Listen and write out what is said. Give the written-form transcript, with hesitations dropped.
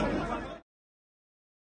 I'm